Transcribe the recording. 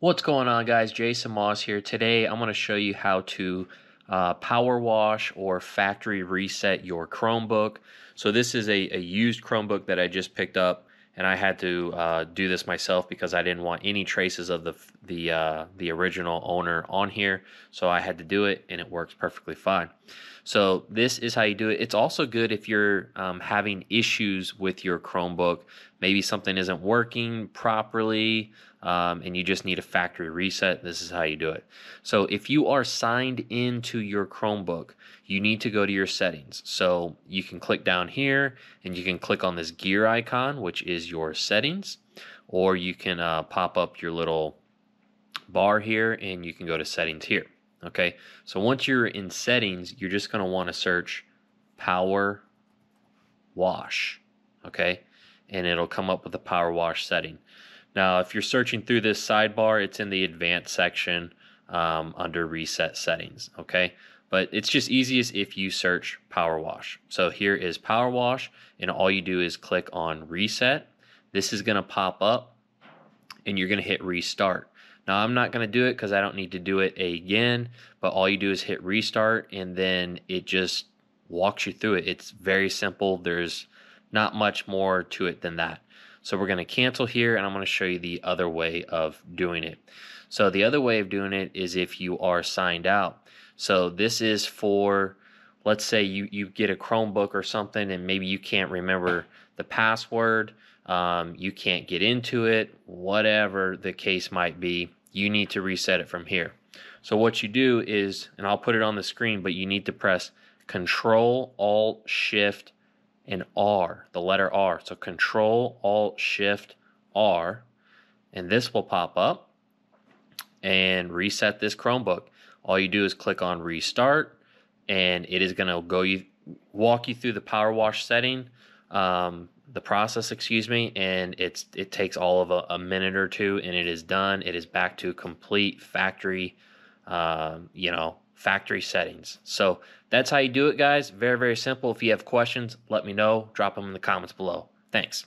What's going on, guys? Jason Moss here. Today I'm going to show you how to power wash or factory reset your Chromebook. So this is a used Chromebook that I just picked up, and I had to do this myself because I didn't want any traces of the original owner on here. So I had to do it, and it works perfectly fine. So this is how you do it. It's also good if you're having issues with your Chromebook. Maybe something isn't working properly, and you just need a factory reset. This is how you do it. So if you are signed into your Chromebook, you need to go to your settings. So you can click down here, and you can click on this gear icon, which is your settings, or you can pop up your little bar here, and you can go to settings here. Okay, so once you're in settings, you're just going to want to search Power Wash. Okay, and it'll come up with the Power Wash setting. Now, if you're searching through this sidebar, it's in the advanced section under reset settings. Okay, but it's just easiest if you search Power Wash. So here is Power Wash, and all you do is click on reset. This is going to pop up, and you're going to hit restart. Now, I'm not going to do it because I don't need to do it again, but all you do is hit restart, and then it just walks you through it. It's very simple. There's not much more to it than that. So we're going to cancel here, and I'm going to show you the other way of doing it. So the other way of doing it is if you are signed out. So this is for, let's say you get a Chromebook or something, and maybe you can't remember the password, you can't get into it, whatever the case might be. You need to reset it from here. So what you do is, and I'll put it on the screen, but you need to press Control Alt Shift and R, the letter R. So Control Alt Shift R, and this will pop up and reset this Chromebook. All you do is click on restart, and it is going to walk you through the Power Wash setting, the process, excuse me, and it takes all of a minute or two, and it is done. It is back to complete factory, factory settings. So that's how you do it, guys. Very, very simple. If you have questions, let me know. Drop them in the comments below. Thanks.